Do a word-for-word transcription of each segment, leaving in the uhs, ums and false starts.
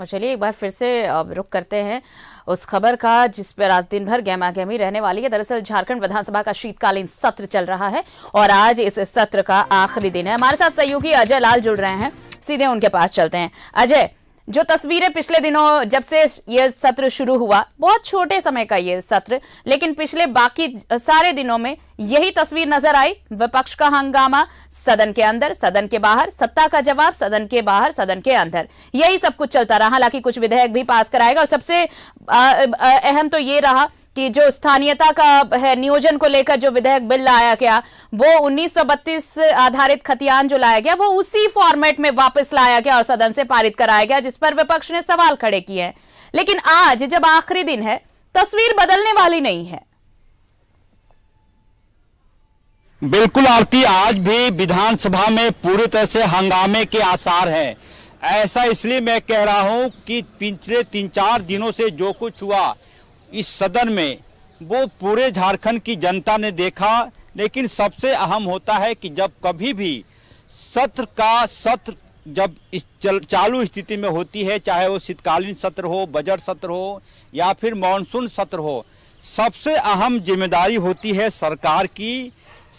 और चलिए एक बार फिर से रुख करते हैं उस खबर का जिस पर आज दिन भर गहमागहमी रहने वाली है। दरअसल झारखंड विधानसभा का शीतकालीन सत्र चल रहा है और आज इस सत्र का आखिरी दिन है। हमारे साथ सहयोगी अजय लाल जुड़ रहे हैं, सीधे उनके पास चलते हैं। अजय, जो तस्वीरें पिछले दिनों जब से यह सत्र शुरू हुआ, बहुत छोटे समय का यह सत्र, लेकिन पिछले बाकी सारे दिनों में यही तस्वीर नजर आई, विपक्ष का हंगामा, सदन के अंदर, सदन के बाहर, सत्ता का जवाब, सदन के बाहर, सदन के अंदर, यही सब कुछ चलता रहा। हालांकि कुछ विधेयक भी पास कराएगा और सबसे अहम तो ये रहा कि जो स्थानीयता का है, नियोजन को लेकर जो विधेयक बिल लाया गया वो उन्नीस सौ बत्तीस आधारित खतियान जो लाया गया वो उसी फॉर्मेट में वापस लाया गया और सदन से पारित कराया गया, जिस पर विपक्ष ने सवाल खड़े किए हैं। लेकिन आज जब आखिरी दिन है, तस्वीर बदलने वाली नहीं है। बिल्कुल आरती, आज भी विधानसभा में पूरी तरह से हंगामे के आसार हैं। ऐसा इसलिए मैं कह रहा हूं कि पिछले तीन चार दिनों से जो कुछ हुआ इस सदन में वो पूरे झारखंड की जनता ने देखा। लेकिन सबसे अहम होता है कि जब कभी भी सत्र का सत्र जब इस चालू स्थिति में होती है, चाहे वो शीतकालीन सत्र हो, बजट सत्र हो या फिर मानसून सत्र हो, सबसे अहम जिम्मेदारी होती है सरकार की,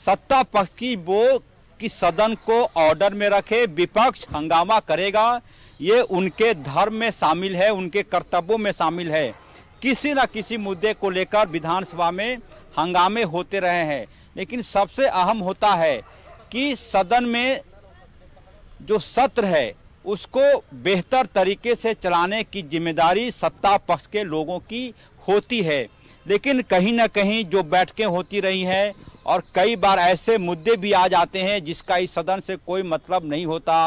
सत्ता पक्ष की, वो कि सदन को ऑर्डर में रखे। विपक्ष हंगामा करेगा, ये उनके धर्म में शामिल है, उनके कर्तव्यों में शामिल है। किसी न किसी मुद्दे को लेकर विधानसभा में हंगामे होते रहे हैं। लेकिन सबसे अहम होता है कि सदन में जो सत्र है उसको बेहतर तरीके से चलाने की जिम्मेदारी सत्ता पक्ष के लोगों की होती है। लेकिन कहीं ना कहीं जो बैठकें होती रही हैं और कई बार ऐसे मुद्दे भी आ जाते हैं जिसका इस सदन से कोई मतलब नहीं होता।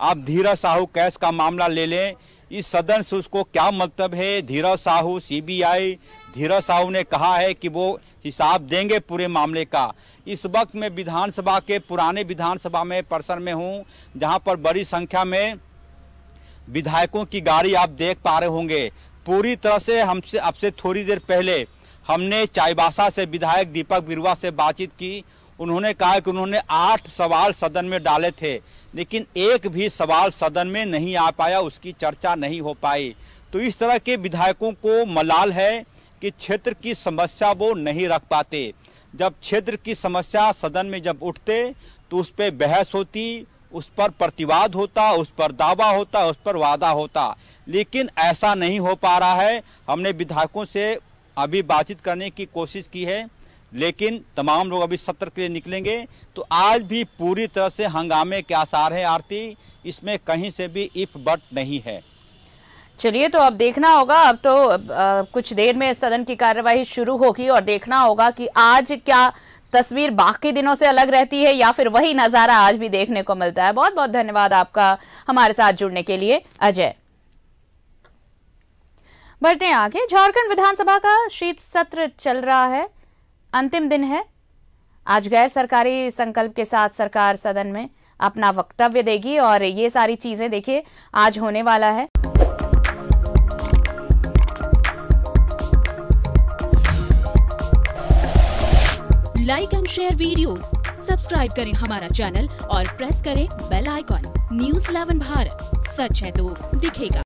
आप धीरज साहू केस का मामला ले लें, इस सदन से उसको क्या मतलब है। धीरज साहू, सीबीआई, धीरज साहू ने कहा है कि वो हिसाब देंगे पूरे मामले का। इस वक्त मैं विधानसभा के पुराने विधानसभा में परिसर में हूँ, जहाँ पर बड़ी संख्या में विधायकों की गाड़ी आप देख पा रहे होंगे। पूरी तरह से हमसे आपसे थोड़ी देर पहले हमने चाईबासा से विधायक दीपक बिरुआ से बातचीत की। उन्होंने कहा कि उन्होंने आठ सवाल सदन में डाले थे, लेकिन एक भी सवाल सदन में नहीं आ पाया, उसकी चर्चा नहीं हो पाई। तो इस तरह के विधायकों को मलाल है कि क्षेत्र की समस्या वो नहीं रख पाते। जब क्षेत्र की समस्या सदन में जब उठते तो उस पर बहस होती, उस पर प्रतिवाद होता, उस पर दावा होता, उस पर वादा होता, लेकिन ऐसा नहीं हो पा रहा है। हमने विधायकों से अभी बातचीत करने की कोशिश की है, लेकिन तमाम लोग अभी सत्र के लिए निकलेंगे। तो आज भी पूरी तरह से हंगामे के आसार हैं आरती, इसमें कहीं से भी इफ बट नहीं है। चलिए, तो अब देखना होगा, अब तो आ, कुछ देर में सदन की कार्यवाही शुरू होगी और देखना होगा कि आज क्या तस्वीर बाकी दिनों से अलग रहती है या फिर वही नज़ारा आज भी देखने को मिलता है। बहुत बहुत धन्यवाद आपका हमारे साथ जुड़ने के लिए अजय। बढ़ते हैं आगे। झारखंड विधानसभा का शीत सत्र चल रहा है, अंतिम दिन है आज। गैर सरकारी संकल्प के साथ सरकार सदन में अपना वक्तव्य देगी और ये सारी चीजें देखिए आज होने वाला है। Like and share videos, subscribe करें हमारा चैनल और प्रेस करें bell icon. News eleven Bharat, सच है तो दिखेगा।